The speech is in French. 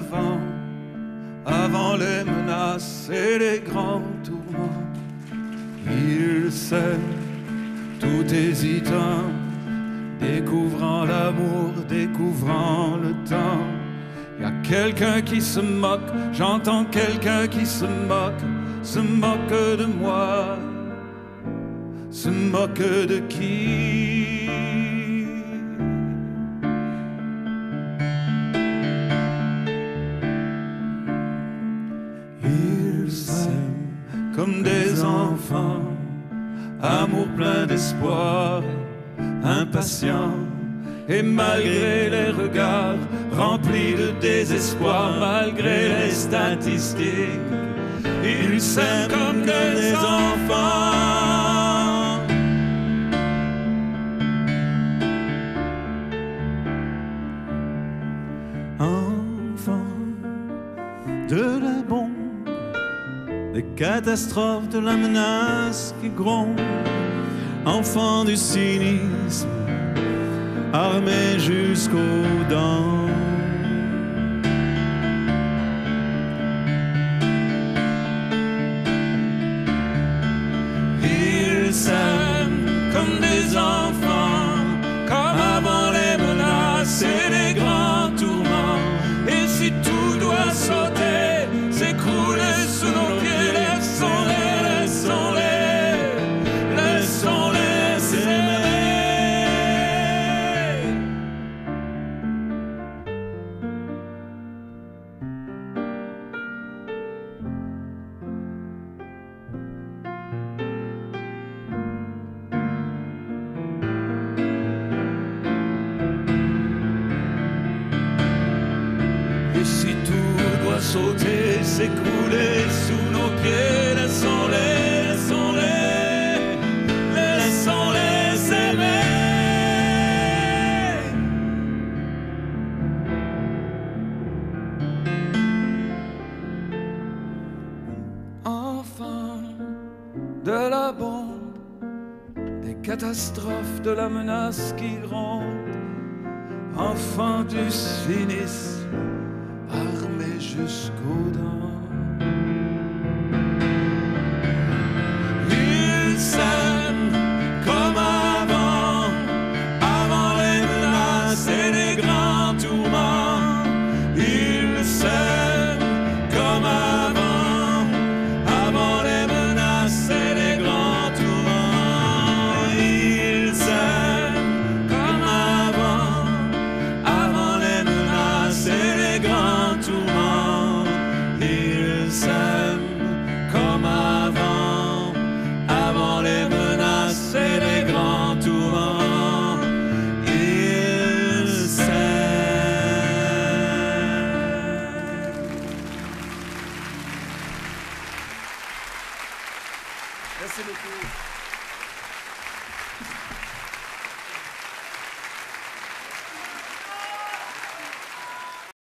avant, avant les menaces et les grands tourments. Ils s'aiment, tout hésitant, découvrant l'amour, découvrant le temps. Y a quelqu'un qui se moque, j'entends quelqu'un qui se moque de moi, se moque de qui? Ils s'aiment comme des enfants, amour plein d'espoir, impatient, et malgré les regards remplis de désespoir, malgré les statistiques, ils s'aiment comme des enfants. Enfants de la bombe, des catastrophes, de la menace qui gronde, enfants du cynisme, armés jusqu'aux dents. Ils s'aiment comme des enfants, comme avant les menaces et les grands tourments. Et si tout doit sauter, s'écrouler sous nos pieds, laissons-les, laissons-les, laissons-les s'aimer. Et si tout doit sauter, s'écrouler sous nos pieds, laissons-les, laissons-les, laissons-les s'aimer. Enfants de la bombe, des catastrophes, de la menace qui gronde, enfants du cynisme, armés jusqu'aux dents. Ils s'aiment comme avant, avant les menaces et les grands tourments. Ils s'aiment comme avant, avant les menaces et les grands tourments. Ils s'aiment comme avant, avant les menaces et les grands tourments. Ils s'aiment comme avant, avant les menaces et les grands tourments. Ils s'aiment. Merci beaucoup.